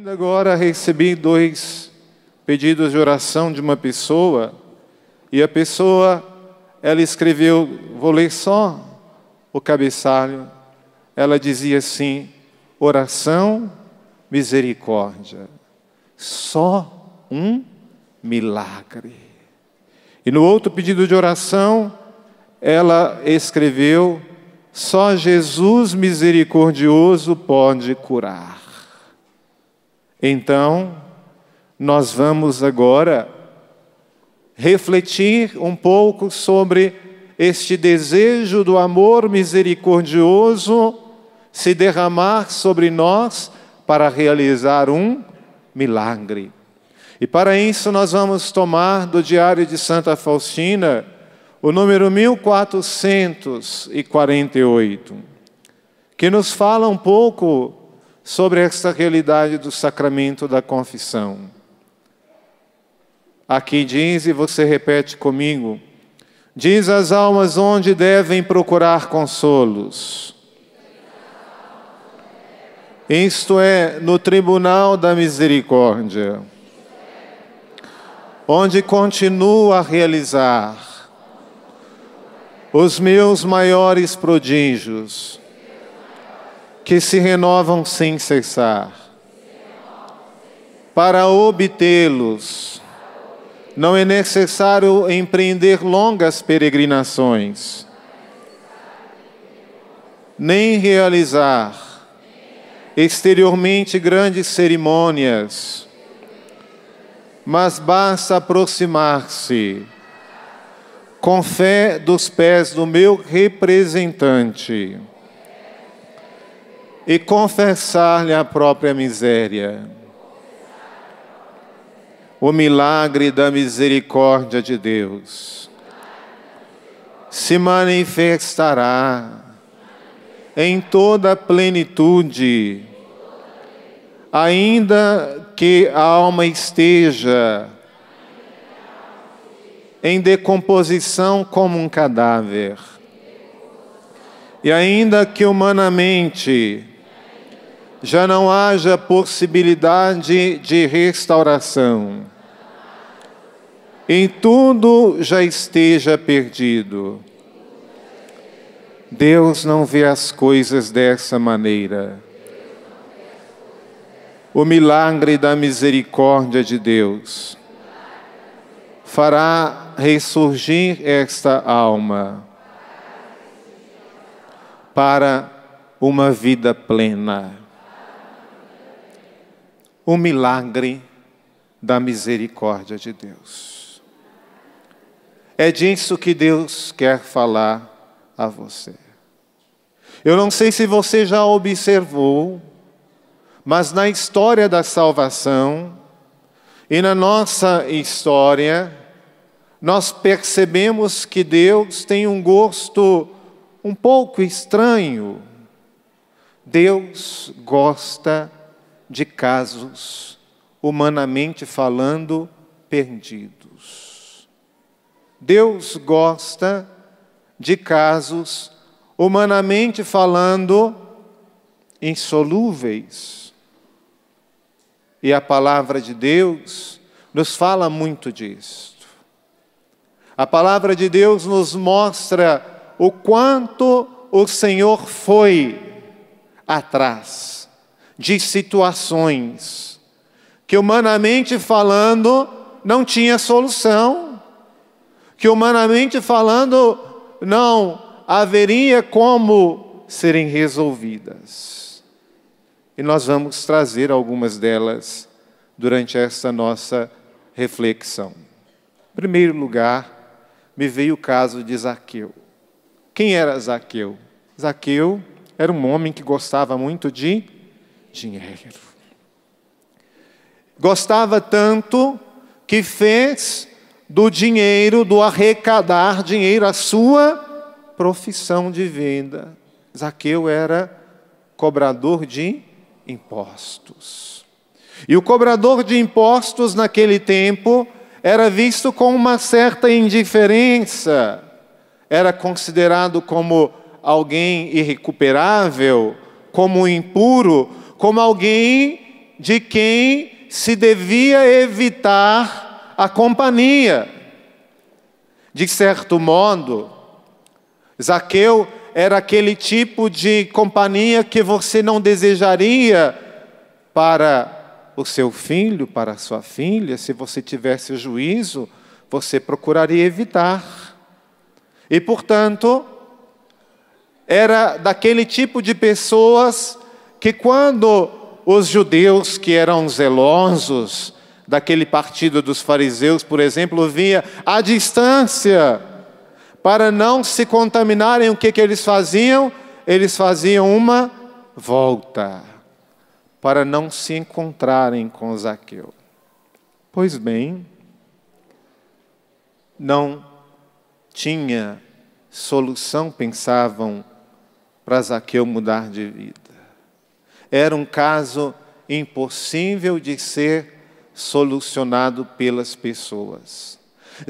Ainda agora recebi dois pedidos de oração de uma pessoa, e a pessoa, ela escreveu, vou ler só o cabeçalho, ela dizia assim, oração, misericórdia, só um milagre. E no outro pedido de oração, ela escreveu, só Jesus misericordioso pode curar. Então, nós vamos agora refletir um pouco sobre este desejo do amor misericordioso se derramar sobre nós para realizar um milagre. E para isso nós vamos tomar do Diário de Santa Faustina o número 1448, que nos fala um pouco sobre esta realidade do sacramento da confissão. Aqui diz, e você repete comigo, diz às almas onde devem procurar consolos. Isto é, no tribunal da misericórdia, onde continuo a realizar os meus maiores prodígios, que se renovam sem cessar. Para obtê-los, não é necessário empreender longas peregrinações, nem realizar exteriormente grandes cerimônias, mas basta aproximar-se com fé dos pés do meu representante e confessar-lhe a própria miséria. O milagre da misericórdia de Deus se manifestará em toda a plenitude, ainda que a alma esteja em decomposição como um cadáver, e ainda que humanamente já não haja possibilidade de restauração, em tudo já esteja perdido. Deus não vê as coisas dessa maneira. O milagre da misericórdia de Deus fará ressurgir esta alma para uma vida plena. O milagre da misericórdia de Deus. É disso que Deus quer falar a você. Eu não sei se você já observou, mas na história da salvação e na nossa história, nós percebemos que Deus tem um gosto um pouco estranho. Deus gosta de casos, humanamente falando, perdidos. Deus gosta de casos, humanamente falando, insolúveis. E a palavra de Deus nos fala muito disto. A palavra de Deus nos mostra o quanto o Senhor foi atrás de situações que, humanamente falando, não tinha solução, que, humanamente falando, não haveria como serem resolvidas. E nós vamos trazer algumas delas durante esta nossa reflexão. Em primeiro lugar, me veio o caso de Zaqueu. Quem era Zaqueu? Zaqueu era um homem que gostava muito de dinheiro. Gostava tanto que fez do dinheiro, do arrecadar dinheiro, a sua profissão de vida. Zaqueu era cobrador de impostos. E o cobrador de impostos naquele tempo era visto com uma certa indiferença. Era considerado como alguém irrecuperável, como impuro, como alguém de quem se devia evitar a companhia. De certo modo, Zaqueu era aquele tipo de companhia que você não desejaria para o seu filho, para a sua filha. Se você tivesse juízo, você procuraria evitar. E, portanto, era daquele tipo de pessoas que, quando os judeus que eram zelosos daquele partido dos fariseus, por exemplo, via à distância, para não se contaminarem, o que que eles faziam? Eles faziam uma volta, para não se encontrarem com Zaqueu. Pois bem, não tinha solução, pensavam, para Zaqueu mudar de vida. Era um caso impossível de ser solucionado pelas pessoas.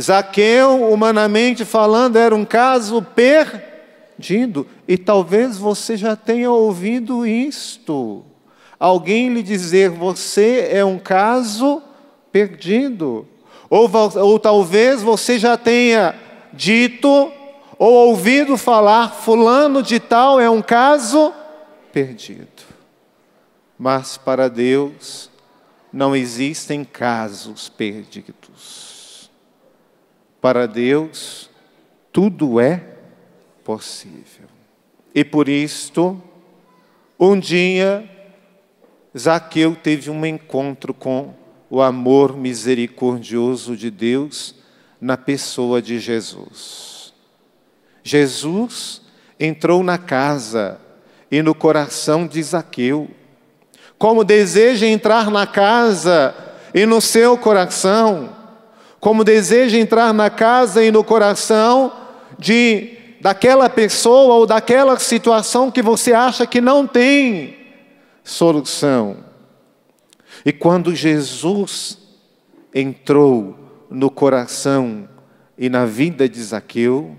Zaqueu, humanamente falando, era um caso perdido. E talvez você já tenha ouvido isto. Alguém lhe dizer, você é um caso perdido. Ou talvez você já tenha dito ou ouvido falar, fulano de tal é um caso perdido. Mas para Deus não existem casos perdidos. Para Deus tudo é possível. E por isto, um dia, Zaqueu teve um encontro com o amor misericordioso de Deus na pessoa de Jesus. Jesus entrou na casa e no coração de Zaqueu, como deseja entrar na casa e no seu coração, como deseja entrar na casa e no coração daquela pessoa ou daquela situação que você acha que não tem solução. E quando Jesus entrou no coração e na vida de Zaqueu,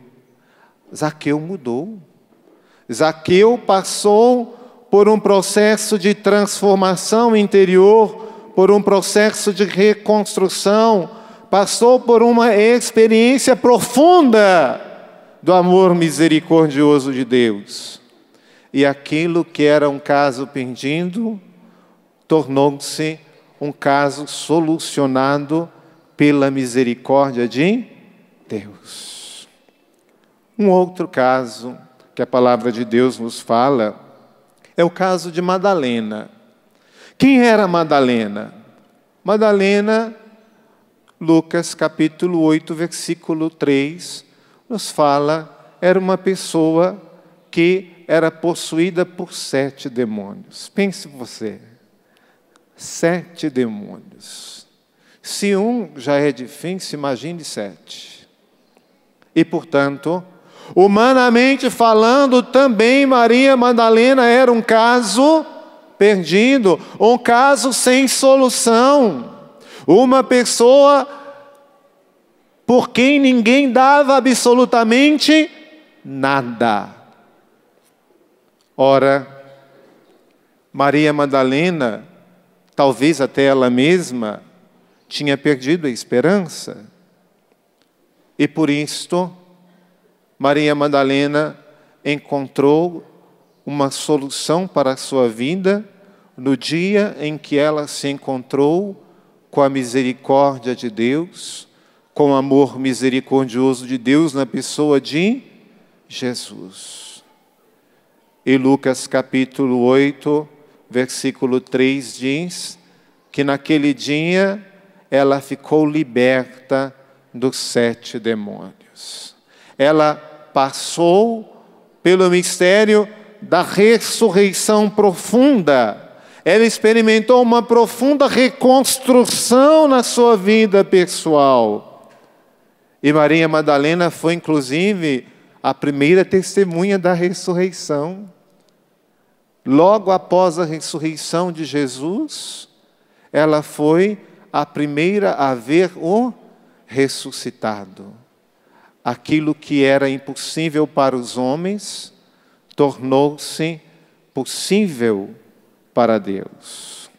Zaqueu mudou. Zaqueu passou por um processo de transformação interior, por um processo de reconstrução, passou por uma experiência profunda do amor misericordioso de Deus. E aquilo que era um caso perdido, tornou-se um caso solucionado pela misericórdia de Deus. Um outro caso que a palavra de Deus nos fala é o caso de Madalena. Quem era Madalena? Madalena, Lucas capítulo 8, versículo 3, nos fala, era uma pessoa que era possuída por 7 demônios. Pense você, 7 demônios. Se um já é difícil, imagine 7. E, portanto, humanamente falando, também Maria Madalena era um caso perdido, um caso sem solução. Uma pessoa por quem ninguém dava absolutamente nada. Ora, Maria Madalena, talvez até ela mesma, tinha perdido a esperança. E por isto, Maria Madalena encontrou uma solução para a sua vida no dia em que ela se encontrou com a misericórdia de Deus, com o amor misericordioso de Deus na pessoa de Jesus. E Lucas capítulo 8, versículo 3 diz que naquele dia ela ficou liberta dos 7 demônios. Ela passou pelo mistério da ressurreição profunda. Ela experimentou uma profunda reconstrução na sua vida pessoal. E Maria Madalena foi, inclusive, a primeira testemunha da ressurreição. Logo após a ressurreição de Jesus, ela foi a primeira a ver o ressuscitado. Aquilo que era impossível para os homens, tornou-se possível para Deus.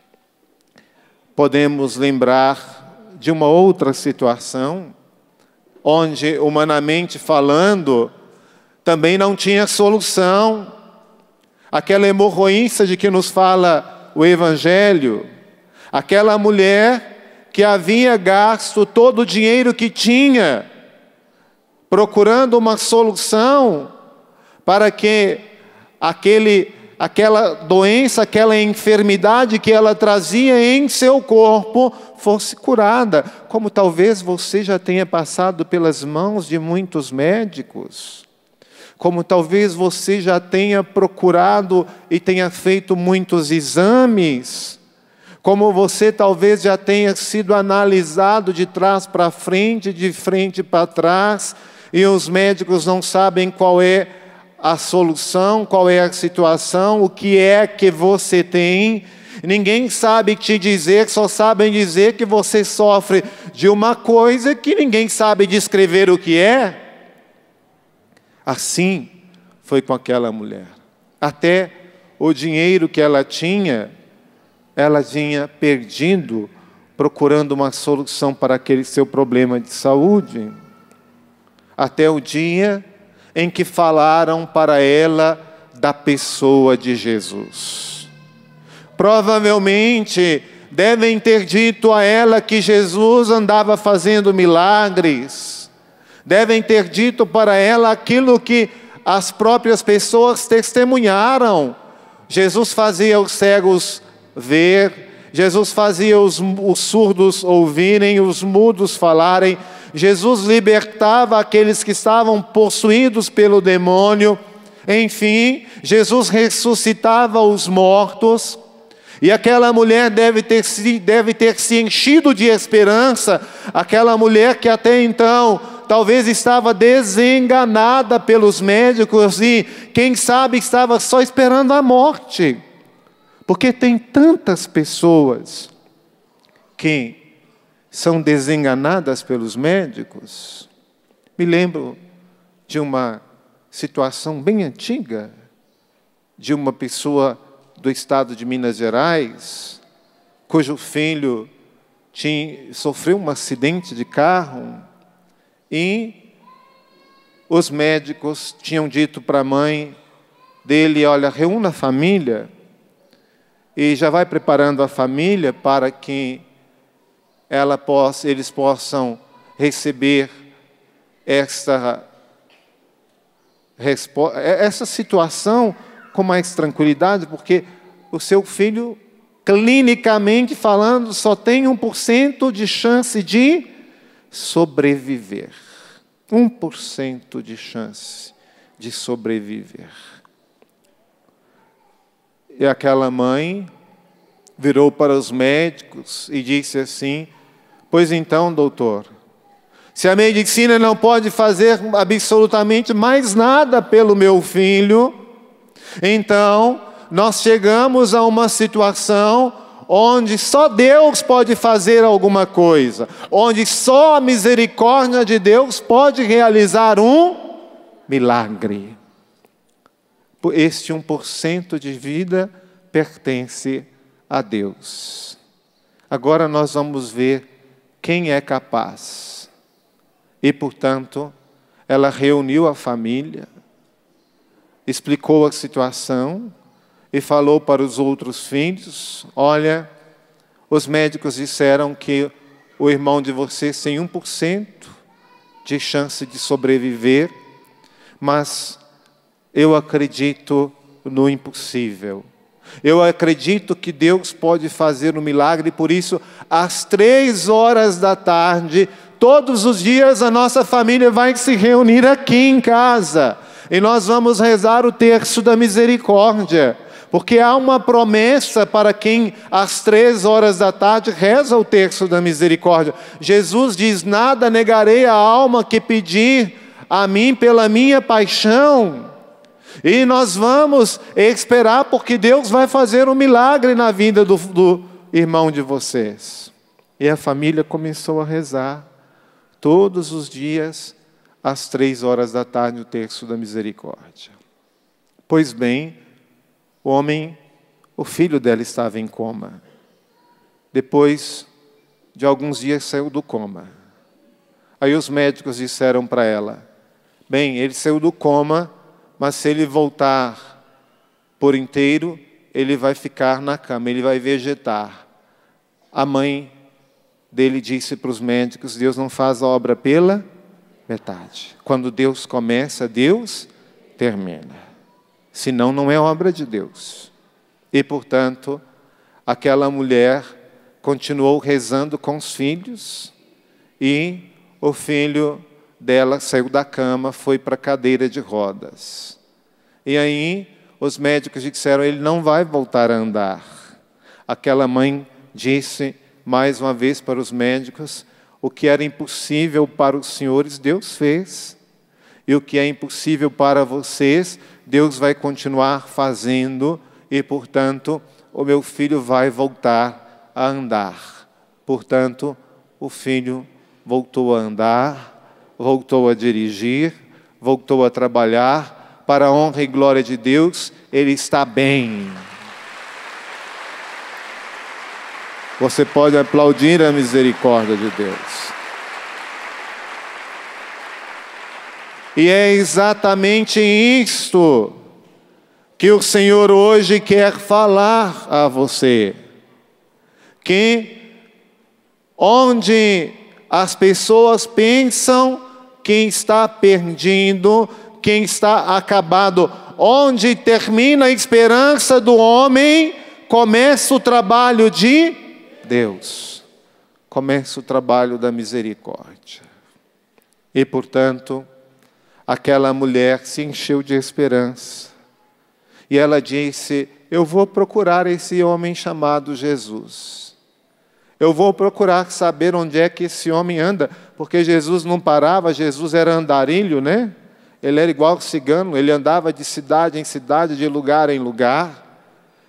podemos lembrar de uma outra situação, onde, humanamente falando, também não tinha solução. Aquela hemorroísta de que nos fala o Evangelho, aquela mulher que havia gasto todo o dinheiro que tinha, procurando uma solução para que aquela doença, aquela enfermidade que ela trazia em seu corpo fosse curada, como talvez você já tenha passado pelas mãos de muitos médicos, como talvez você já tenha procurado e tenha feito muitos exames, como você talvez já tenha sido analisado de trás para frente, de frente para trás, e os médicos não sabem qual é a solução, qual é a situação, o que é que você tem. Ninguém sabe te dizer, só sabem dizer que você sofre de uma coisa que ninguém sabe descrever o que é. Assim foi com aquela mulher. Até o dinheiro que ela tinha perdido, procurando uma solução para aquele seu problema de saúde. Até o dia em que falaram para ela da pessoa de Jesus. Provavelmente devem ter dito a ela que Jesus andava fazendo milagres. Devem ter dito para ela aquilo que as próprias pessoas testemunharam. Jesus fazia os cegos ver, Jesus fazia os surdos ouvirem, os mudos falarem, Jesus libertava aqueles que estavam possuídos pelo demônio, enfim, Jesus ressuscitava os mortos, e aquela mulher deve ter se enchido de esperança, aquela mulher que até então talvez estava desenganada pelos médicos e quem sabe estava só esperando a morte. Porque tem tantas pessoas que são desenganadas pelos médicos. Me lembro de uma situação bem antiga, de uma pessoa do estado de Minas Gerais, cujo filho sofreu um acidente de carro e os médicos tinham dito para a mãe dele, olha, reúna a família e já vai preparando a família para que eles possam receber essa situação com mais tranquilidade, porque o seu filho, clinicamente falando, só tem 1% de chance de sobreviver. 1% de chance de sobreviver. E aquela mãe virou para os médicos e disse assim, pois então, doutor, se a medicina não pode fazer absolutamente mais nada pelo meu filho, então nós chegamos a uma situação onde só Deus pode fazer alguma coisa, onde só a misericórdia de Deus pode realizar um milagre. Este 1% de vida pertence a Deus. Agora nós vamos ver quem é capaz. E, portanto, ela reuniu a família, explicou a situação e falou para os outros filhos, olha, os médicos disseram que o irmão de vocês tem 1% de chance de sobreviver, mas eu acredito no impossível. Eu acredito que Deus pode fazer um milagre, por isso, às 15h, todos os dias a nossa família vai se reunir aqui em casa. E nós vamos rezar o terço da misericórdia. Porque há uma promessa para quem às 15h reza o terço da misericórdia. Jesus diz, nada negarei à alma que pedir a mim pela minha paixão. E nós vamos esperar porque Deus vai fazer um milagre na vida do irmão de vocês. E a família começou a rezar todos os dias, às 15h, o terço da misericórdia. Pois bem, o filho dela estava em coma. Depois de alguns dias saiu do coma. Aí os médicos disseram para ela, bem, ele saiu do coma, mas se ele voltar por inteiro, ele vai ficar na cama, ele vai vegetar. A mãe dele disse para os médicos, Deus não faz a obra pela metade. Quando Deus começa, Deus termina. Senão, não é obra de Deus. E, portanto, aquela mulher continuou rezando com os filhos e o filho dela saiu da cama, foi para a cadeira de rodas. E aí, os médicos disseram, ele não vai voltar a andar. Aquela mãe disse mais uma vez para os médicos, o que era impossível para os senhores, Deus fez. E o que é impossível para vocês, Deus vai continuar fazendo. E, portanto, o meu filho vai voltar a andar. Portanto, o filho voltou a andar, voltou a dirigir, voltou a trabalhar. Para a honra e glória de Deus, ele está bem. Você pode aplaudir a misericórdia de Deus. E é exatamente isto que o Senhor hoje quer falar a você. Que onde as pessoas pensam quem está perdido, quem está acabado, onde termina a esperança do homem, começa o trabalho de Deus. Começa o trabalho da misericórdia. E, portanto, aquela mulher se encheu de esperança. E ela disse, eu vou procurar esse homem chamado Jesus. Eu vou procurar saber onde é que esse homem anda. Porque Jesus não parava, Jesus era andarilho, né? Ele era igual cigano, ele andava de cidade em cidade, de lugar em lugar.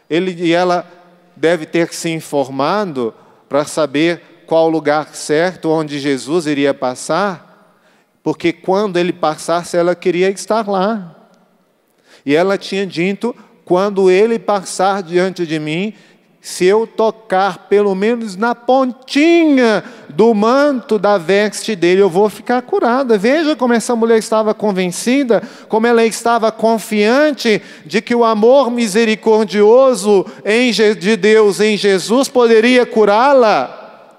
E ela deve ter se informado para saber qual lugar certo, onde Jesus iria passar. Porque quando ele passasse, ela queria estar lá. E ela tinha dito, quando ele passar diante de mim, se eu tocar pelo menos na pontinha do manto da veste dele, eu vou ficar curada. Veja como essa mulher estava convencida, como ela estava confiante de que o amor misericordioso de Deus em Jesus poderia curá-la.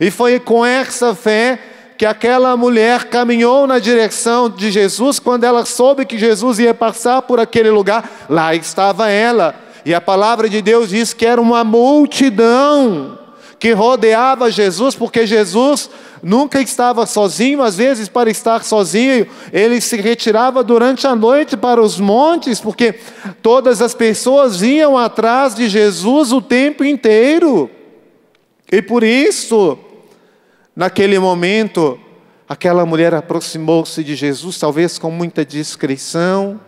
E foi com essa fé que aquela mulher caminhou na direção de Jesus. Quando ela soube que Jesus ia passar por aquele lugar, lá estava ela. E a palavra de Deus diz que era uma multidão que rodeava Jesus, porque Jesus nunca estava sozinho. Às vezes, para estar sozinho, ele se retirava durante a noite para os montes, porque todas as pessoas iam atrás de Jesus o tempo inteiro. E por isso, naquele momento, aquela mulher aproximou-se de Jesus, talvez com muita discrição,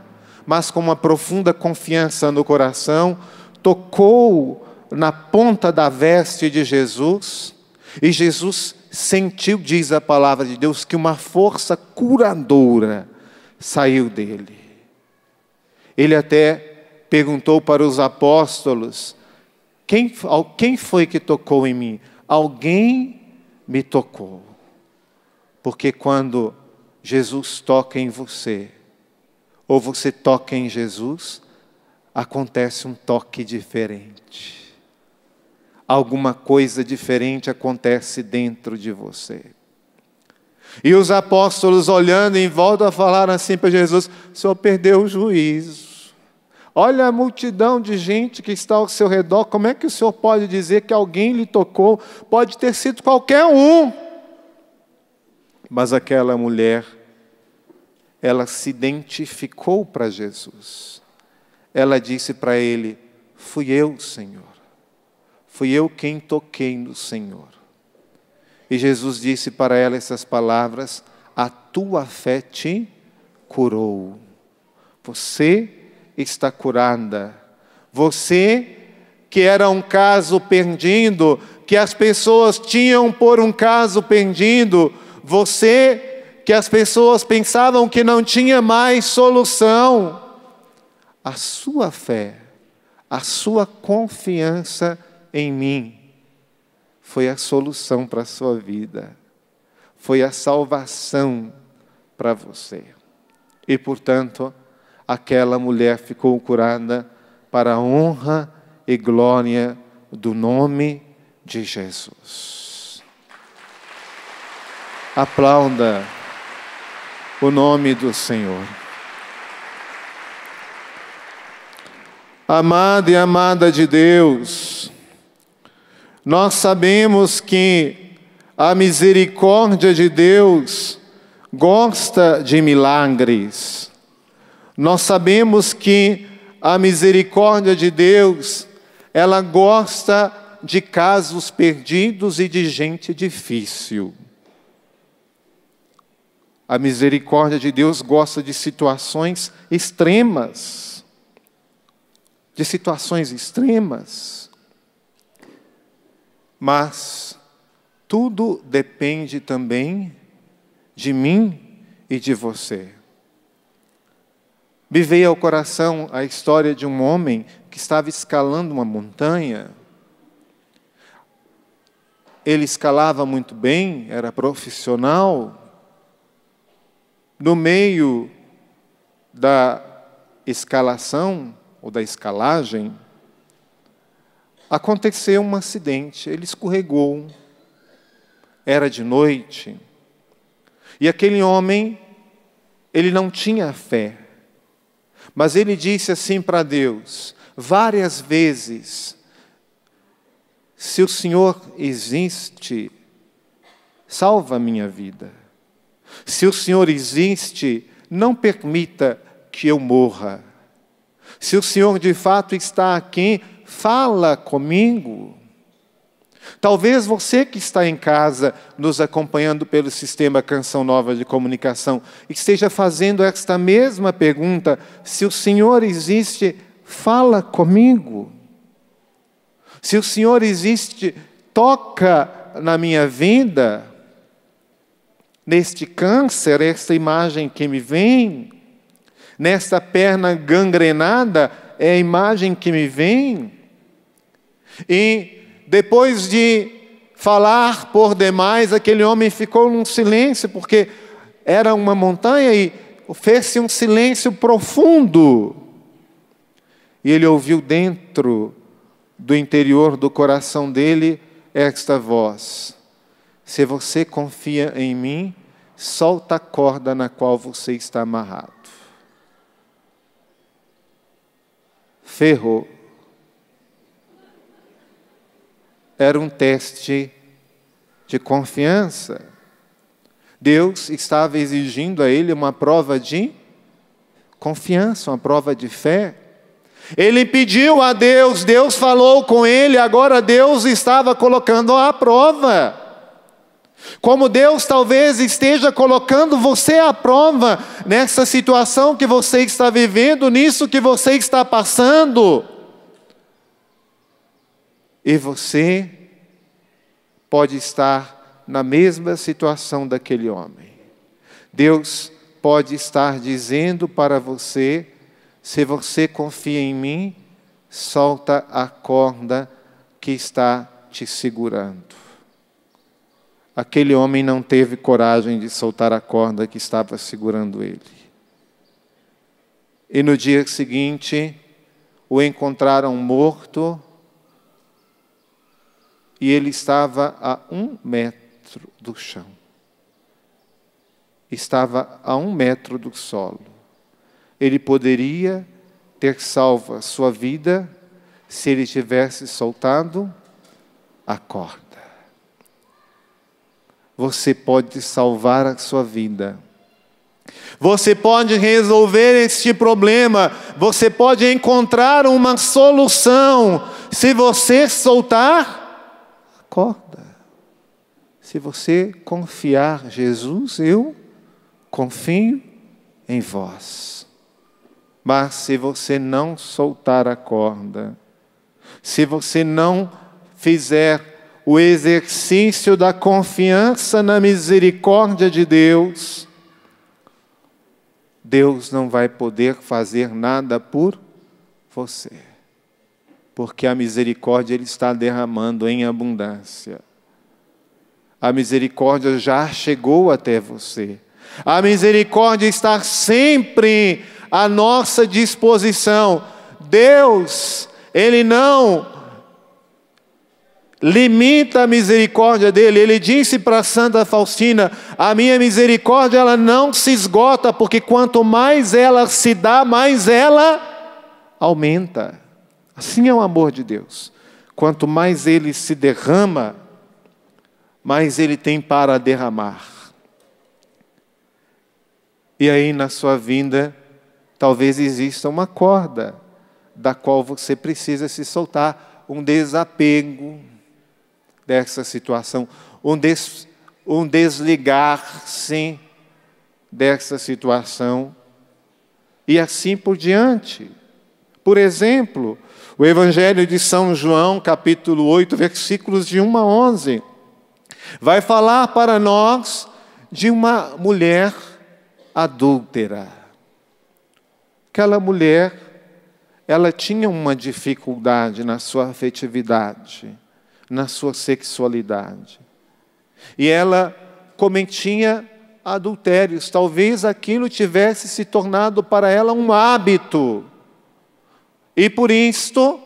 mas com uma profunda confiança no coração, tocou na ponta da veste de Jesus, e Jesus sentiu, diz a palavra de Deus, que uma força curadora saiu dele. Ele até perguntou para os apóstolos, quem foi que tocou em mim? Alguém me tocou. Porque quando Jesus toca em você, ou você toca em Jesus, acontece um toque diferente. Alguma coisa diferente acontece dentro de você. E os apóstolos, olhando em volta, falaram assim para Jesus, o Senhor perdeu o juízo. Olha a multidão de gente que está ao seu redor. Como é que o Senhor pode dizer que alguém lhe tocou? Pode ter sido qualquer um. Mas aquela mulher, ela se identificou para Jesus. Ela disse para ele, fui eu, Senhor. Fui eu quem toquei no Senhor. E Jesus disse para ela essas palavras, a tua fé te curou. Você está curada. Você, que era um caso perdido, que as pessoas tinham por um caso perdido, você, que as pessoas pensavam que não tinha mais solução, a sua fé, a sua confiança em mim, foi a solução para a sua vida, foi a salvação para você. E, portanto, aquela mulher ficou curada para a honra e glória do nome de Jesus. Aplauda o nome do Senhor. Amado e amada de Deus, nós sabemos que a misericórdia de Deus gosta de milagres. Nós sabemos que a misericórdia de Deus, ela gosta de casos perdidos e de gente difícil. A misericórdia de Deus gosta de situações extremas. De situações extremas. Mas tudo depende também de mim e de você. Me veio ao coração a história de um homem que estava escalando uma montanha. Ele escalava muito bem, era profissional. No meio da escalação, ou da escalagem, aconteceu um acidente, ele escorregou, era de noite, e aquele homem, ele não tinha fé, mas ele disse assim para Deus, várias vezes, se o Senhor existe, salva a minha vida, se o Senhor existe, não permita que eu morra, se o Senhor de fato está aqui, fala comigo. Talvez você que está em casa, nos acompanhando pelo sistema Canção Nova de Comunicação, esteja fazendo esta mesma pergunta, se o Senhor existe, fala comigo. Se o Senhor existe, toca na minha vida. Neste câncer, esta imagem que me vem, nesta perna gangrenada, é a imagem que me vem. E depois de falar por demais, aquele homem ficou num silêncio, porque era uma montanha e fez-se um silêncio profundo. E ele ouviu dentro do interior do coração dele esta voz. Se você confia em mim, solta a corda na qual você está amarrado. Ferrou. Era um teste de confiança. Deus estava exigindo a ele uma prova de confiança, uma prova de fé. Ele pediu a Deus, Deus falou com ele, agora Deus estava colocando à prova. Como Deus talvez esteja colocando você à prova nessa situação que você está vivendo, nisso que você está passando. E você pode estar na mesma situação daquele homem. Deus pode estar dizendo para você, se você confia em mim, solta a corda que está te segurando. Aquele homem não teve coragem de soltar a corda que estava segurando ele. E no dia seguinte, o encontraram morto, e ele estava a 1 metro do chão. Estava a 1 metro do solo. Ele poderia ter salvo a sua vida se ele tivesse soltado a corda. Você pode salvar a sua vida. Você pode resolver este problema. Você pode encontrar uma solução. Se você soltar a corda. Se você confiar, Jesus, eu confio em vós. Mas se você não soltar a corda, se você não fizer o exercício da confiança na misericórdia de Deus, Deus não vai poder fazer nada por você, porque a misericórdia Ele está derramando em abundância. A misericórdia já chegou até você. A misericórdia está sempre à nossa disposição. Deus, Ele não limita a misericórdia dEle. Ele disse para Santa Faustina: a minha misericórdia, ela não se esgota, porque quanto mais ela se dá, mais ela aumenta. Assim é o amor de Deus. Quanto mais Ele se derrama, mais Ele tem para derramar. E aí, na sua vinda, talvez exista uma corda da qual você precisa se soltar, um desapego dessa situação, um desligar-se dessa situação, e assim por diante. Por exemplo, o Evangelho de São João, capítulo 8, versículos de 1 a 11, vai falar para nós de uma mulher adúltera. Aquela mulher, ela tinha uma dificuldade na sua afetividade, na sua sexualidade. E ela cometia adultérios. Talvez aquilo tivesse se tornado para ela um hábito. E por isto,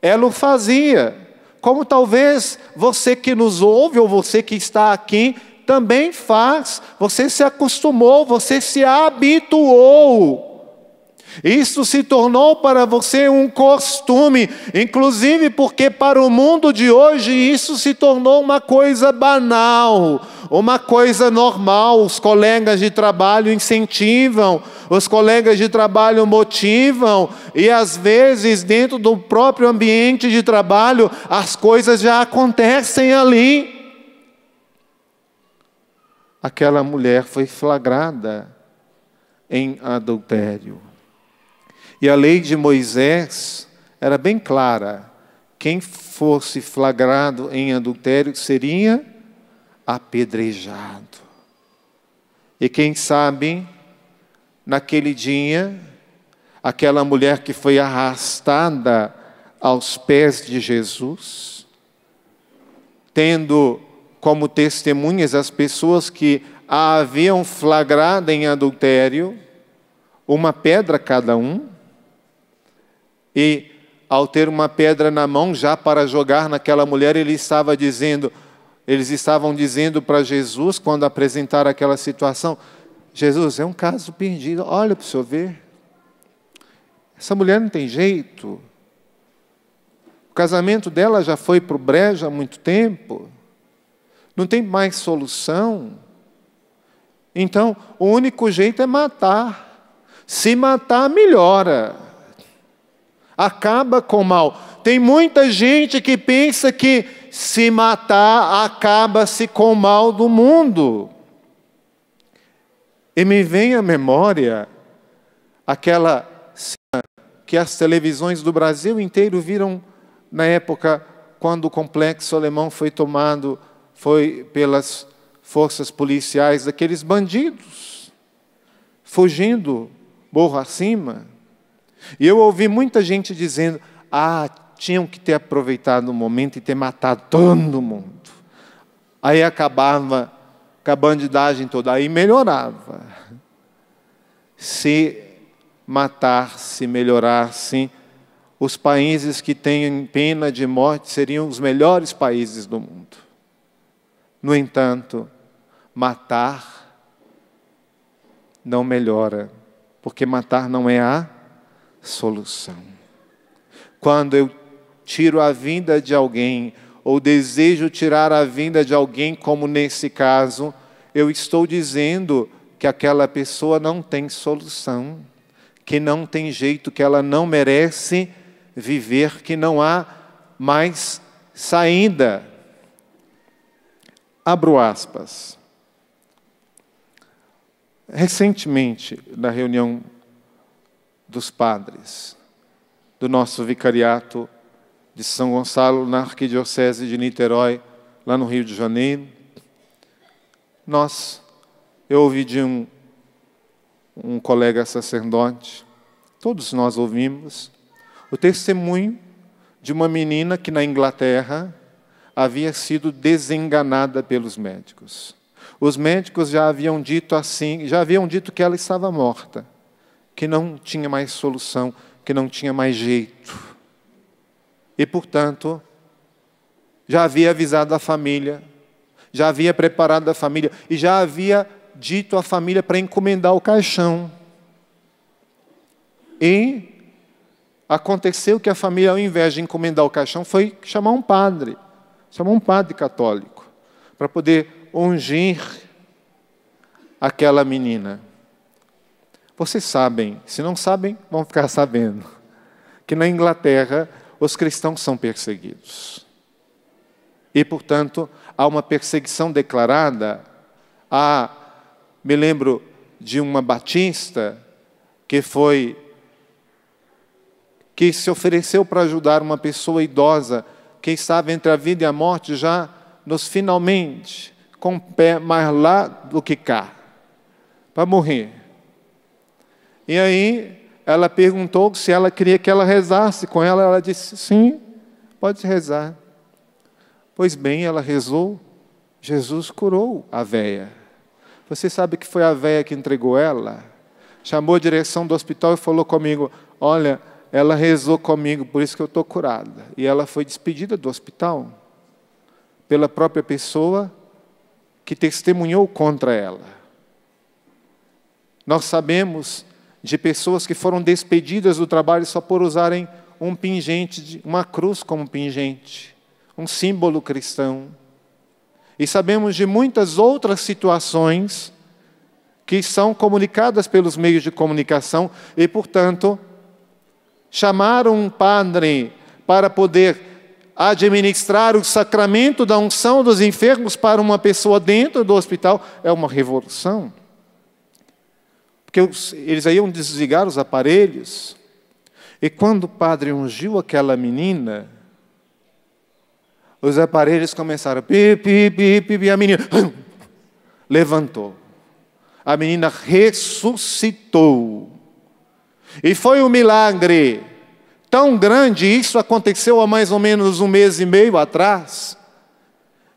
ela o fazia. Como talvez você que nos ouve, ou você que está aqui, também faz. Você se acostumou, você se habituou. Isso se tornou para você um costume, inclusive porque para o mundo de hoje isso se tornou uma coisa banal, uma coisa normal. Os colegas de trabalho incentivam, os colegas de trabalho motivam, e às vezes dentro do próprio ambiente de trabalho as coisas já acontecem ali. Aquela mulher foi flagrada em adultério. E a lei de Moisés era bem clara. Quem fosse flagrado em adultério seria apedrejado. E quem sabe, naquele dia, aquela mulher que foi arrastada aos pés de Jesus, tendo como testemunhas as pessoas que a haviam flagrado em adultério, uma pedra cada um, e ao ter uma pedra na mão já para jogar naquela mulher, eles estavam dizendo para Jesus, quando apresentaram aquela situação: Jesus, é um caso perdido, olha para o senhor ver, essa mulher não tem jeito, o casamento dela já foi para o brejo há muito tempo, não tem mais solução. Então, o único jeito é matar. Se matar, melhora. Acaba com o mal. Tem muita gente que pensa que se matar, acaba-se com o mal do mundo. E me vem à memória aquela cena que as televisões do Brasil inteiro viram na época quando o complexo alemão foi tomado pelas forças policiais daqueles bandidos, fugindo morro acima. E eu ouvi muita gente dizendo: ah, tinham que ter aproveitado o momento e ter matado todo mundo. Aí acabava com a bandidagem toda, aí melhorava. Se matar, se melhorasse, os países que têm pena de morte seriam os melhores países do mundo. No entanto, matar não melhora, porque matar não é a solução. Quando eu tiro a vida de alguém, ou desejo tirar a vida de alguém, como nesse caso, eu estou dizendo que aquela pessoa não tem solução, que não tem jeito, que ela não merece viver, que não há mais saída. Abro aspas. Recentemente, na reunião dos padres do nosso vicariato de São Gonçalo, na arquidiocese de Niterói, lá no Rio de Janeiro, eu ouvi de um colega sacerdote, todos nós ouvimos, o testemunho de uma menina que na Inglaterra havia sido desenganada pelos médicos. Os médicos já haviam dito assim, já haviam dito que ela estava morta, que não tinha mais solução, que não tinha mais jeito. E, portanto, já havia avisado a família, já havia preparado a família e já havia dito à família para encomendar o caixão. E aconteceu que a família, ao invés de encomendar o caixão, foi chamar um padre católico, para poder ungir aquela menina. Vocês sabem, se não sabem, vão ficar sabendo, que na Inglaterra os cristãos são perseguidos. E, portanto, há uma perseguição declarada. Me lembro de uma batista que se ofereceu para ajudar uma pessoa idosa que estava entre a vida e a morte, já nos finalmente, com o pé mais lá do que cá, para morrer. E aí ela perguntou se ela queria que ela rezasse com ela. Ela disse, sim, pode rezar. Pois bem, ela rezou, Jesus curou a véia. Você sabe que foi a véia que entregou ela? Chamou a direção do hospital e falou comigo, olha, ela rezou comigo, por isso que eu estou curada. E ela foi despedida do hospital pela própria pessoa que testemunhou contra ela. Nós sabemos de pessoas que foram despedidas do trabalho só por usarem um pingente, uma cruz como pingente, um símbolo cristão. E sabemos de muitas outras situações que são comunicadas pelos meios de comunicação e, portanto, chamaram um padre para poder administrar o sacramento da unção dos enfermos para uma pessoa dentro do hospital. É uma revolução. Porque eles aí iam desligar os aparelhos. E quando o padre ungiu aquela menina, os aparelhos começaram a pip, pip, pip, e a menina levantou. A menina ressuscitou. E foi um milagre tão grande, isso aconteceu há mais ou menos um mês e meio atrás,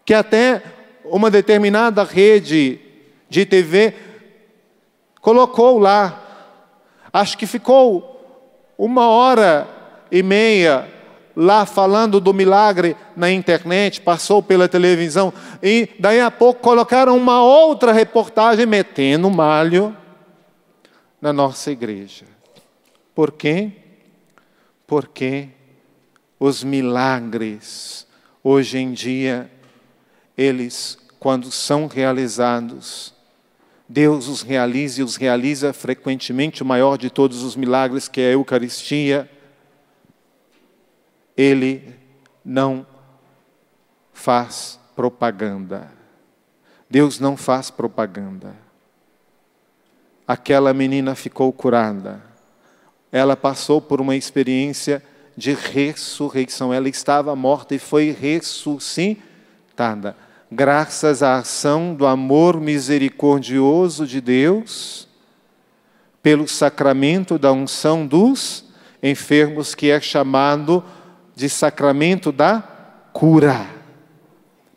que até uma determinada rede de TV colocou lá, acho que ficou 1h30 lá falando do milagre na internet, passou pela televisão, e daí a pouco colocaram uma outra reportagem metendo malho na nossa igreja. Por quê? Porque os milagres, hoje em dia, eles, quando são realizados, Deus os realiza e os realiza frequentemente, o maior de todos os milagres, que é a Eucaristia, ele não faz propaganda. Deus não faz propaganda. Aquela menina ficou curada. Ela passou por uma experiência de ressurreição. Ela estava morta e foi ressuscitada. Graças à ação do amor misericordioso de Deus, pelo sacramento da unção dos enfermos, que é chamado de sacramento da cura.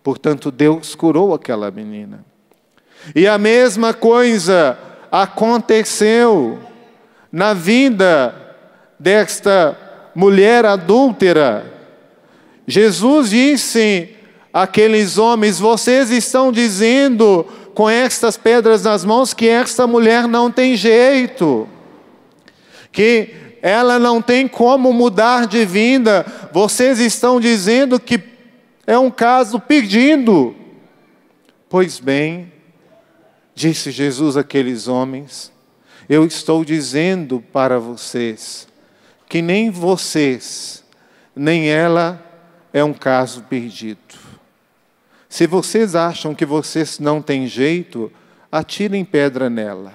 Portanto, Deus curou aquela menina. E a mesma coisa aconteceu na vida desta mulher adúltera. Jesus disse àqueles homens, vocês estão dizendo com estas pedras nas mãos que esta mulher não tem jeito, que ela não tem como mudar de vida. Vocês estão dizendo que é um caso perdido. Pois bem, disse Jesus àqueles homens, eu estou dizendo para vocês que nem vocês, nem ela é um caso perdido. Se vocês acham que vocês não têm jeito, atirem pedra nela.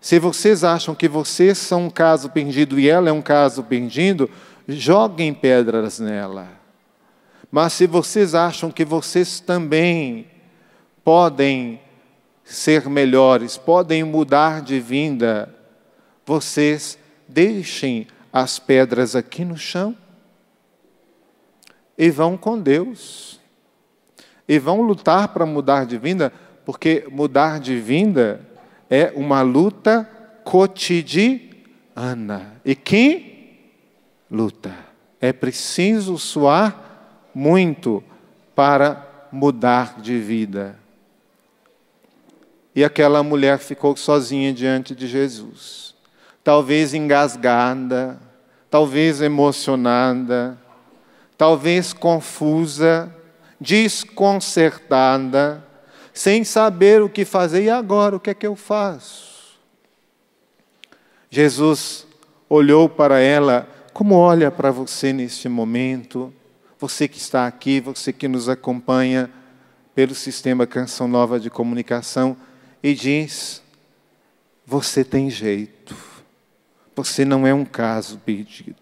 Se vocês acham que vocês são um caso perdido e ela é um caso perdido, joguem pedras nela. Mas se vocês acham que vocês também podem ser melhores, podem mudar de vida, vocês deixem as pedras aqui no chão e vão com Deus. E vão lutar para mudar de vida, porque mudar de vida é uma luta cotidiana. E quem luta? É preciso suar muito para mudar de vida. E aquela mulher ficou sozinha diante de Jesus. Talvez engasgada, talvez emocionada, talvez confusa, desconcertada, sem saber o que fazer. E agora, o que é que eu faço? Jesus olhou para ela, como olha para você neste momento, você que está aqui, você que nos acompanha pelo sistema Canção Nova de Comunicação, e diz: você tem jeito, você não é um caso perdido,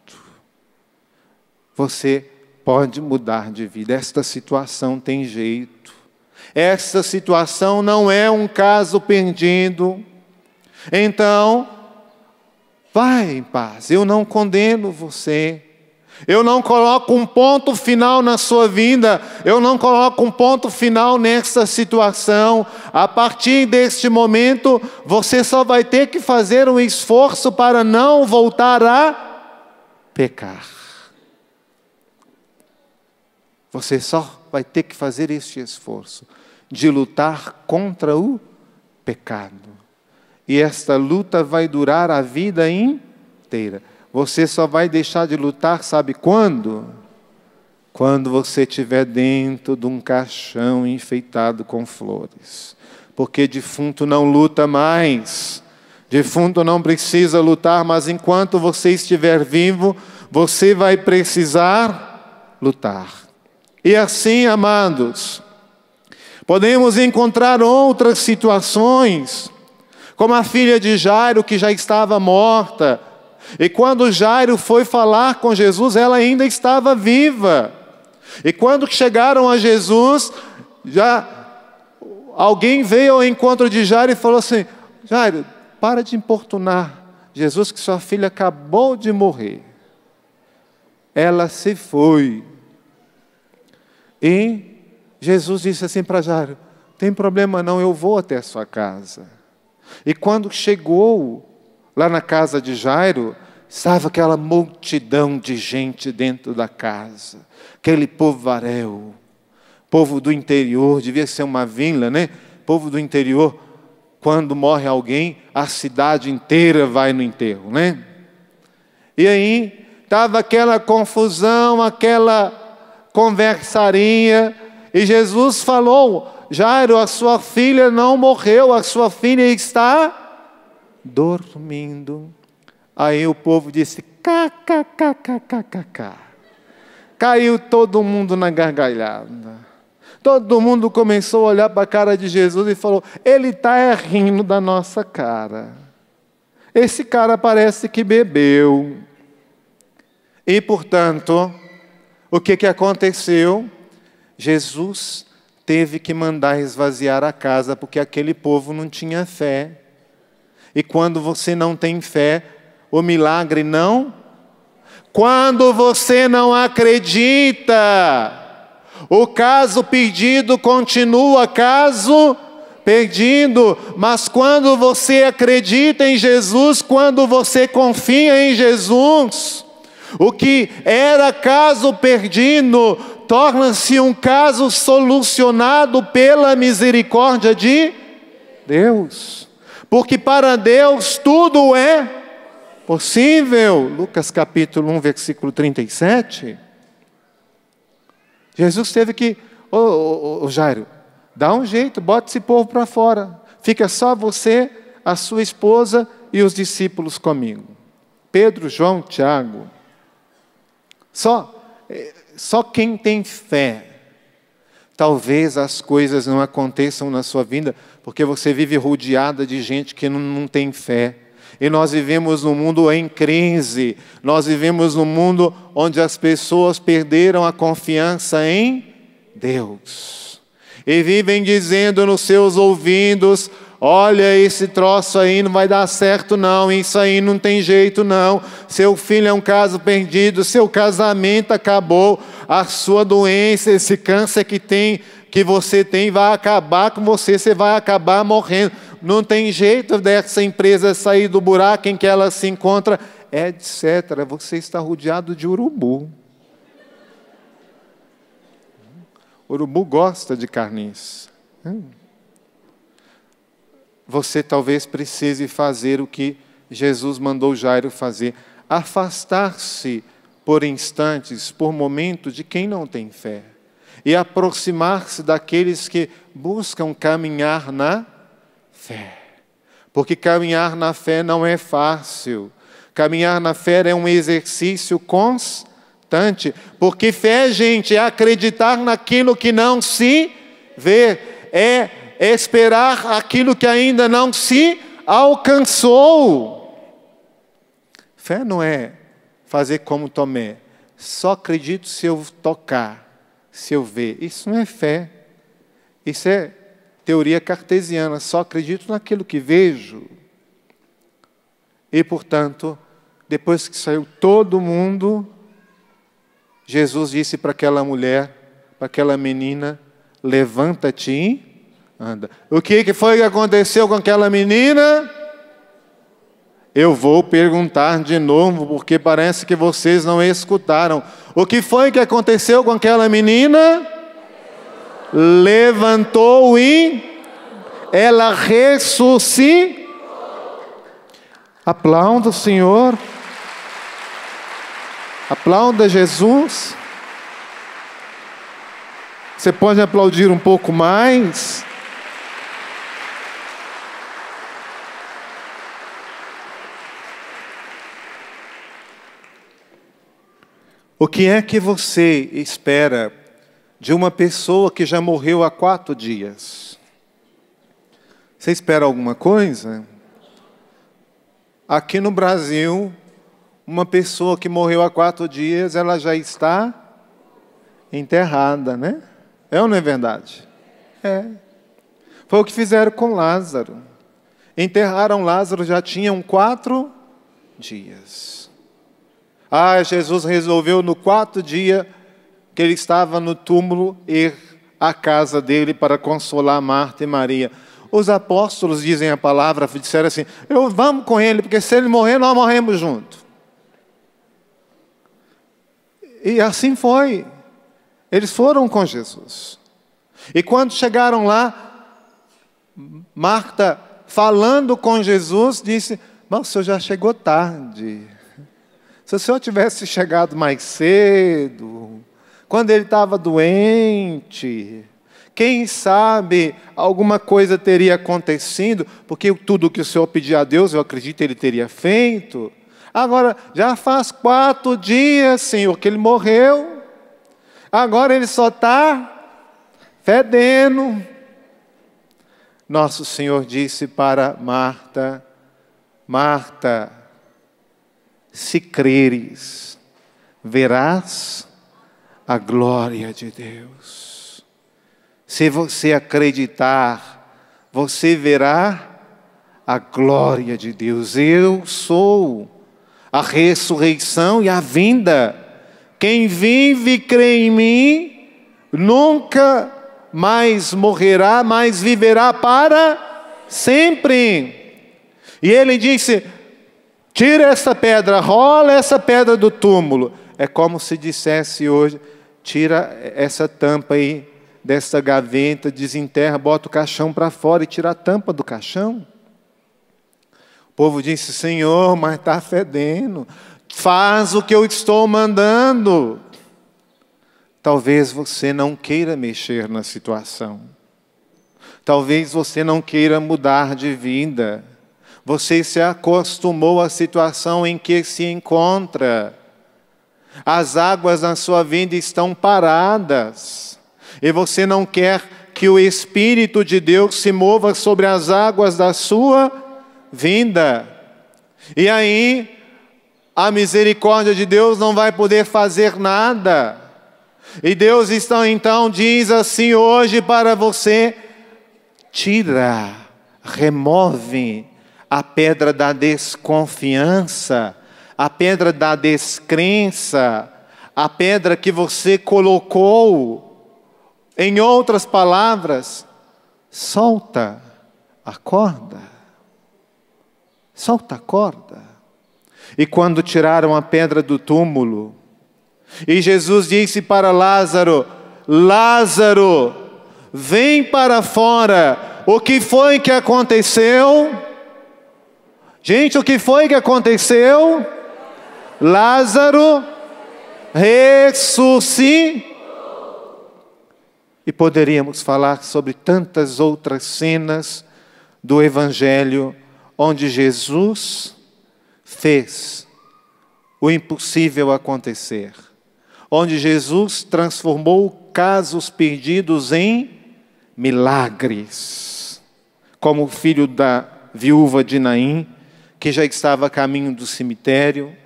você pode mudar de vida, esta situação tem jeito, esta situação não é um caso perdido, então vai em paz, eu não condeno você, eu não coloco um ponto final na sua vida, eu não coloco um ponto final nessa situação. A partir deste momento, você só vai ter que fazer um esforço para não voltar a pecar. Você só vai ter que fazer este esforço de lutar contra o pecado. E esta luta vai durar a vida inteira. Você só vai deixar de lutar, sabe quando? Quando você estiver dentro de um caixão enfeitado com flores. Porque defunto não luta mais. Defunto não precisa lutar, mas enquanto você estiver vivo, você vai precisar lutar. E assim, amados, podemos encontrar outras situações, como a filha de Jairo, que já estava morta. E quando Jairo foi falar com Jesus, ela ainda estava viva. E quando chegaram a Jesus, já alguém veio ao encontro de Jairo e falou assim: Jairo, para de importunar Jesus, que sua filha acabou de morrer. Ela se foi. E Jesus disse assim para Jairo: tem problema não, eu vou até a sua casa. E quando chegou lá na casa de Jairo, estava aquela multidão de gente dentro da casa. Aquele povoaréu, povo do interior, devia ser uma vila, né? Povo do interior, quando morre alguém, a cidade inteira vai no enterro, né? E aí, estava aquela confusão, aquela conversarinha, e Jesus falou: Jairo, a sua filha não morreu, a sua filha está dormindo. Aí o povo disse: kkkkkkkk. Caiu todo mundo na gargalhada. Todo mundo começou a olhar para a cara de Jesus e falou: ele está rindo da nossa cara. Esse cara parece que bebeu. E portanto, o que aconteceu? Jesus teve que mandar esvaziar a casa, porque aquele povo não tinha fé. E quando você não tem fé, o milagre não. Quando você não acredita, o caso perdido continua caso perdido. Mas quando você acredita em Jesus, quando você confia em Jesus, o que era caso perdido torna-se um caso solucionado pela misericórdia de Deus. Porque para Deus tudo é possível. Lucas capítulo 1, versículo 37. Jesus teve que: Jairo, dá um jeito, bota esse povo para fora. Fica só você, a sua esposa e os discípulos comigo. Pedro, João, Tiago. Só quem tem fé. Talvez as coisas não aconteçam na sua vida, porque você vive rodeada de gente que não tem fé. E nós vivemos num mundo em crise. Nós vivemos num mundo onde as pessoas perderam a confiança em Deus. E vivem dizendo nos seus ouvidos: olha, esse troço aí não vai dar certo não, isso aí não tem jeito não, seu filho é um caso perdido, seu casamento acabou, a sua doença, esse câncer que você tem vai acabar com você, você vai acabar morrendo. Não tem jeito dessa empresa sair do buraco em que ela se encontra, etc. Você está rodeado de urubu. O urubu gosta de carniça. Você talvez precise fazer o que Jesus mandou Jairo fazer, afastar-se por instantes, por momentos, de quem não tem fé, e aproximar-se daqueles que buscam caminhar na fé. Porque caminhar na fé não é fácil. Caminhar na fé é um exercício constante. Porque fé, gente, é acreditar naquilo que não se vê. É esperar aquilo que ainda não se alcançou. Fé não é fazer como Tomé. Só acredito se eu tocar, se eu ver. Isso não é fé. Isso é teoria cartesiana. Só acredito naquilo que vejo. E, portanto, depois que saiu todo mundo, Jesus disse para aquela mulher, para aquela menina, levanta-te e anda. O que foi que aconteceu com aquela menina? Eu vou perguntar de novo, porque parece que vocês não escutaram. O que foi que aconteceu com aquela menina? Levantou e ela ressuscitou. Aplauda o Senhor. Aplauda Jesus. Você pode aplaudir um pouco mais? O que é que você espera de uma pessoa que já morreu há 4 dias? Você espera alguma coisa? Aqui no Brasil, uma pessoa que morreu há 4 dias, ela já está enterrada, né? É ou não é verdade? É. Foi o que fizeram com Lázaro. Enterraram Lázaro, já tinham 4 dias. Ah, Jesus resolveu no 4º dia que ele estava no túmulo ir à casa dele para consolar Marta e Maria. Os apóstolos dizem a palavra, disseram assim, vamos com ele, porque se ele morrer, nós morremos junto. E assim foi. Eles foram com Jesus. E quando chegaram lá, Marta, falando com Jesus, disse, mas o Senhor já chegou tarde. Se o Senhor tivesse chegado mais cedo, quando ele estava doente, quem sabe alguma coisa teria acontecido, porque tudo que o Senhor pedia a Deus, eu acredito, ele teria feito. Agora, já faz 4 dias, Senhor, que ele morreu. Agora ele só está fedendo. Nosso Senhor disse para Marta, Marta, se creres, verás a glória de Deus. Se você acreditar, você verá a glória de Deus. Eu sou a ressurreição e a vinda. Quem vive e crê em mim, nunca mais morrerá, mas viverá para sempre. E ele disse, tira essa pedra, rola essa pedra do túmulo. É como se dissesse hoje, tira essa tampa aí, dessa gaveta, desenterra, bota o caixão para fora e tira a tampa do caixão. O povo disse, Senhor, mas está fedendo. Faz o que eu estou mandando. Talvez você não queira mexer na situação. Talvez você não queira mudar de vida. Você se acostumou à situação em que se encontra. As águas na sua vida estão paradas. E você não quer que o Espírito de Deus se mova sobre as águas da sua vida. E aí, a misericórdia de Deus não vai poder fazer nada. E Deus então diz assim hoje para você, tira, remove a pedra da desconfiança, a pedra da descrença, a pedra que você colocou, em outras palavras, solta a corda. Solta a corda. E quando tiraram a pedra do túmulo, e Jesus disse para Lázaro: Lázaro, vem para fora. O que foi que aconteceu? Gente, o que foi que aconteceu? Lázaro ressuscitou. E poderíamos falar sobre tantas outras cenas do Evangelho onde Jesus fez o impossível acontecer, onde Jesus transformou casos perdidos em milagres, como o filho da viúva de Naim, que já estava a caminho do cemitério,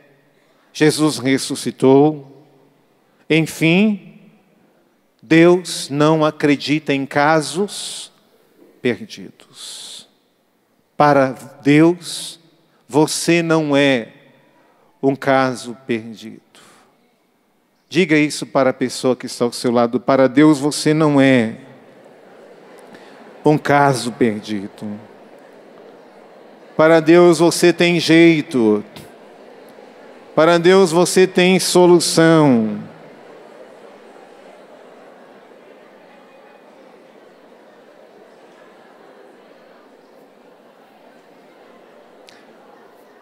Jesus ressuscitou. Enfim, Deus não acredita em casos perdidos. Para Deus, você não é um caso perdido. Diga isso para a pessoa que está ao seu lado. Para Deus, você não é um caso perdido. Para Deus, você tem jeito. Para Deus você tem solução.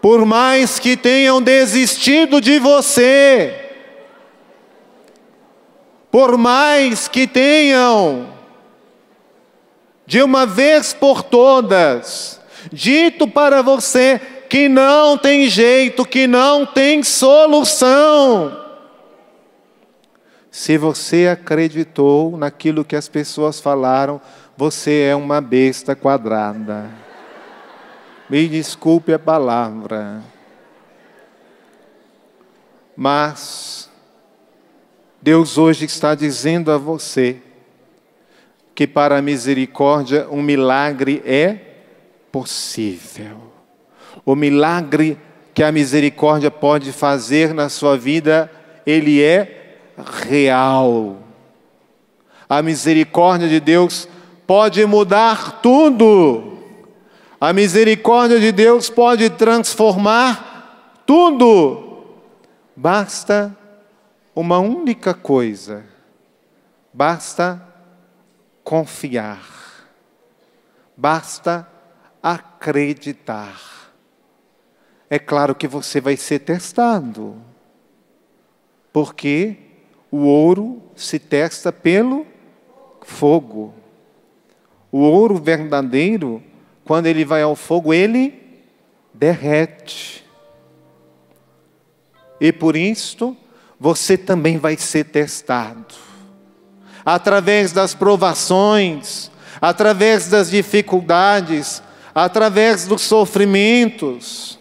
Por mais que tenham desistido de você, por mais que tenham, de uma vez por todas, dito para você que não tem jeito, que não tem solução. Se você acreditou naquilo que as pessoas falaram, você é uma besta quadrada. Me desculpe a palavra. Mas Deus hoje está dizendo a você que para a misericórdia um milagre é possível. O milagre que a misericórdia pode fazer na sua vida, ele é real. A misericórdia de Deus pode mudar tudo. A misericórdia de Deus pode transformar tudo. Basta uma única coisa. Basta confiar. Basta acreditar. É claro que você vai ser testado, porque o ouro se testa pelo fogo. O ouro verdadeiro, quando ele vai ao fogo, ele derrete. E por isso, você também vai ser testado. Através das provações, através das dificuldades, através dos sofrimentos,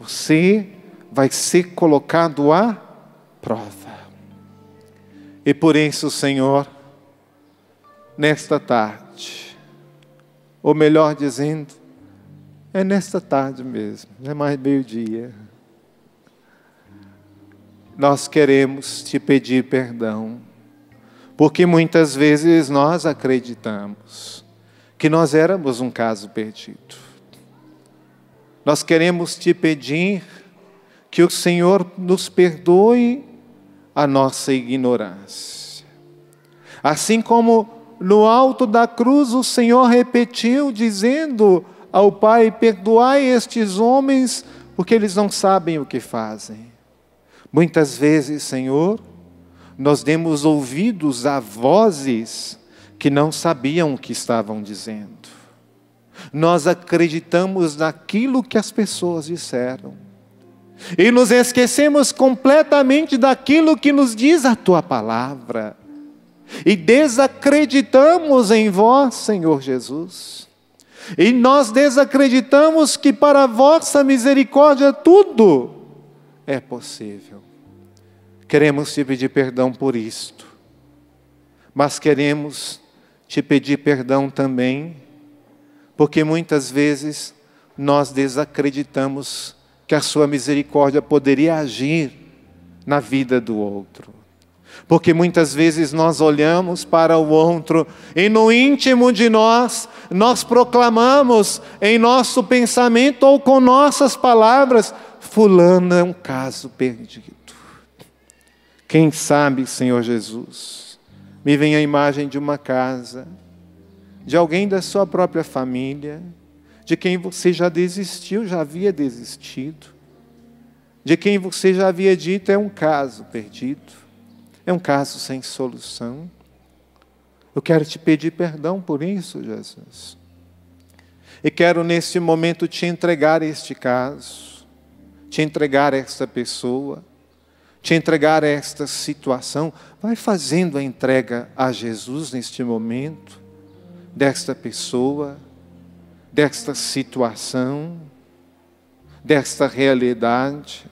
você vai ser colocado à prova. E por isso, Senhor, nesta tarde, ou melhor dizendo, é nesta tarde mesmo, não é mais meio-dia, nós queremos te pedir perdão, porque muitas vezes nós acreditamos que nós éramos um caso perdido. Nós queremos te pedir que o Senhor nos perdoe a nossa ignorância. Assim como no alto da cruz o Senhor repetiu, dizendo ao Pai: perdoai estes homens, porque eles não sabem o que fazem. Muitas vezes, Senhor, nós demos ouvidos a vozes que não sabiam o que estavam dizendo. Nós acreditamos naquilo que as pessoas disseram. E nos esquecemos completamente daquilo que nos diz a Tua Palavra. E desacreditamos em Vós, Senhor Jesus. E nós desacreditamos que para a Vossa misericórdia tudo é possível. Queremos Te pedir perdão por isto. Mas queremos Te pedir perdão também, porque muitas vezes nós desacreditamos que a sua misericórdia poderia agir na vida do outro. Porque muitas vezes nós olhamos para o outro e no íntimo de nós, nós proclamamos em nosso pensamento ou com nossas palavras, fulano é um caso perdido. Quem sabe, Senhor Jesus, me vem a imagem de uma casa, de alguém da sua própria família, de quem você já desistiu, já havia desistido, de quem você já havia dito, é um caso perdido. É um caso sem solução. Eu quero te pedir perdão por isso, Jesus. E quero nesse momento te entregar este caso, te entregar esta pessoa, te entregar esta situação. Vai fazendo a entrega a Jesus neste momento, desta pessoa, desta situação, desta realidade,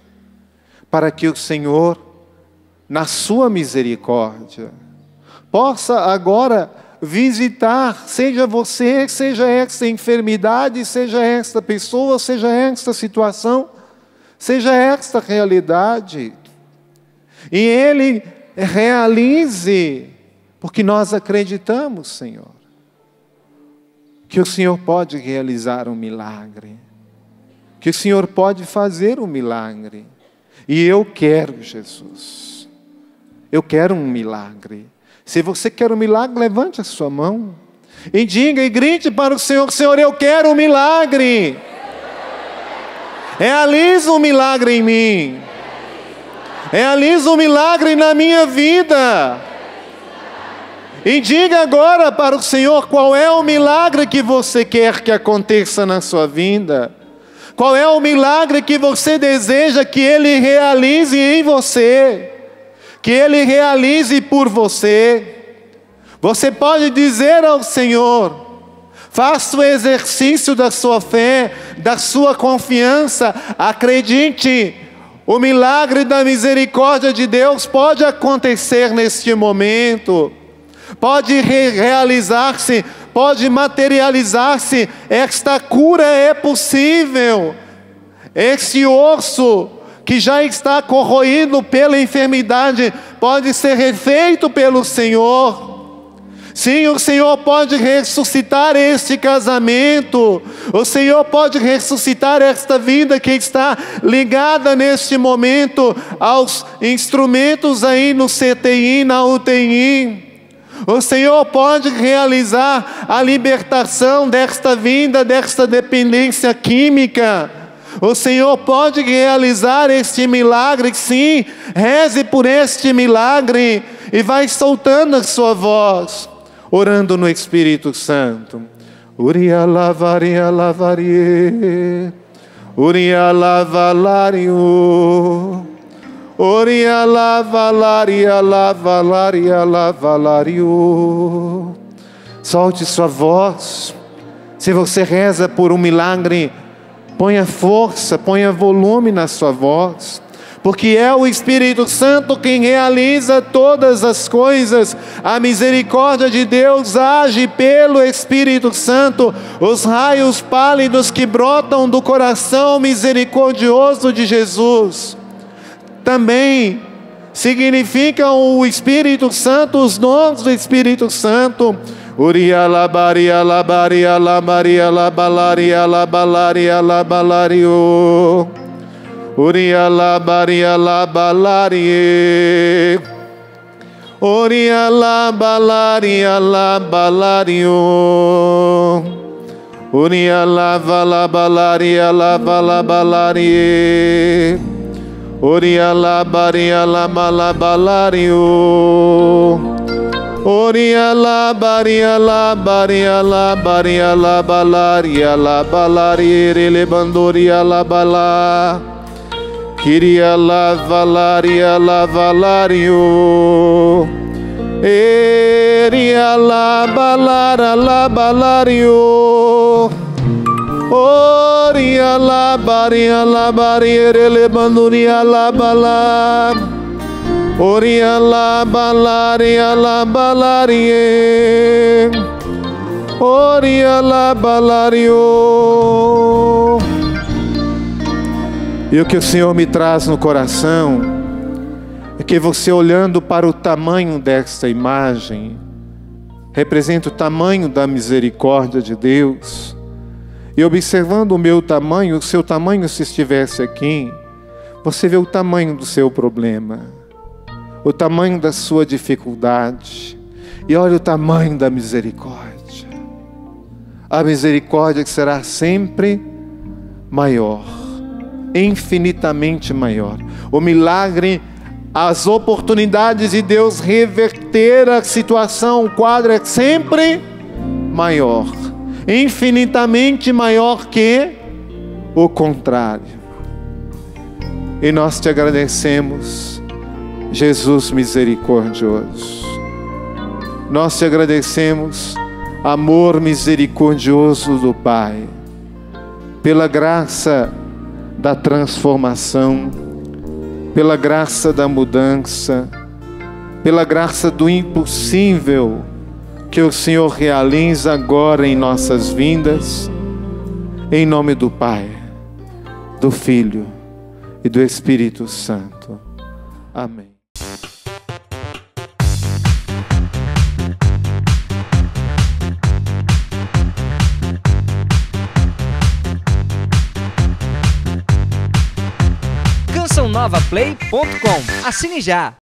para que o Senhor, na sua misericórdia, possa agora visitar, seja você, seja esta enfermidade, seja esta pessoa, seja esta situação, seja esta realidade. E Ele realize, porque nós acreditamos, Senhor, que o Senhor pode realizar um milagre, que o Senhor pode fazer um milagre. E eu quero, Jesus, eu quero um milagre. Se você quer um milagre, levante a sua mão e diga e grite para o Senhor: Senhor, eu quero um milagre. Realiza um milagre em mim. Realiza um milagre na minha vida. E diga agora para o Senhor qual é o milagre que você quer que aconteça na sua vida. Qual é o milagre que você deseja que Ele realize em você, que Ele realize por você. Você pode dizer ao Senhor, faça o exercício da sua fé, da sua confiança, acredite, o milagre da misericórdia de Deus pode acontecer neste momento, pode realizar-se, pode materializar-se, esta cura é possível, esse osso que já está corroído pela enfermidade, pode ser refeito pelo Senhor. Sim, o Senhor pode ressuscitar este casamento, o Senhor pode ressuscitar esta vida que está ligada neste momento aos instrumentos aí no CTI, na UTI. O Senhor pode realizar a libertação desta vida, desta dependência química. O Senhor pode realizar este milagre, sim, reze por este milagre e vai soltando a sua voz, orando no Espírito Santo. Uria lavaria lavarie, uria lavalario, uria lavalaria lavalaria lavalario. Solte sua voz. Se você reza por um milagre, ponha força, ponha volume na sua voz, porque é o Espírito Santo quem realiza todas as coisas. A misericórdia de Deus age pelo Espírito Santo. Os raios pálidos que brotam do coração misericordioso de Jesus também significam o Espírito Santo, os dons do Espírito Santo. Uria labaria labaria labaria labalaria labalaria labalario, uria labaria labalarie, uria labalaria labalario, uria lavalabalaria lavalabalarie, uria labaria lamalabalario. Oria la baria la baria la baria la balaria la balari lebandoria la bala Kiria la valaria la valario Eria la balara la balario Oria la baria lebandoria la bala Oria la balaria la balarie, oria la balario. E o que o Senhor me traz no coração Porque você, olhando para o tamanho desta imagem, representa o tamanho da misericórdia de Deus. E observando o meu tamanho, o seu tamanho, se estivesse aqui, você vê o tamanho do seu problema, o tamanho da sua dificuldade. E olha o tamanho da misericórdia. A misericórdia que será sempre maior, infinitamente maior. O milagre, as oportunidades de Deus reverter a situação, o quadro é sempre maior, infinitamente maior que o contrário. E nós te agradecemos, Jesus misericordioso. Nós te agradecemos, amor misericordioso do Pai, pela graça da transformação, pela graça da mudança, pela graça do impossível que o Senhor realiza agora em nossas vidas, em nome do Pai, do Filho e do Espírito Santo. Amém. CançãoNovaPlay.com. Assine já!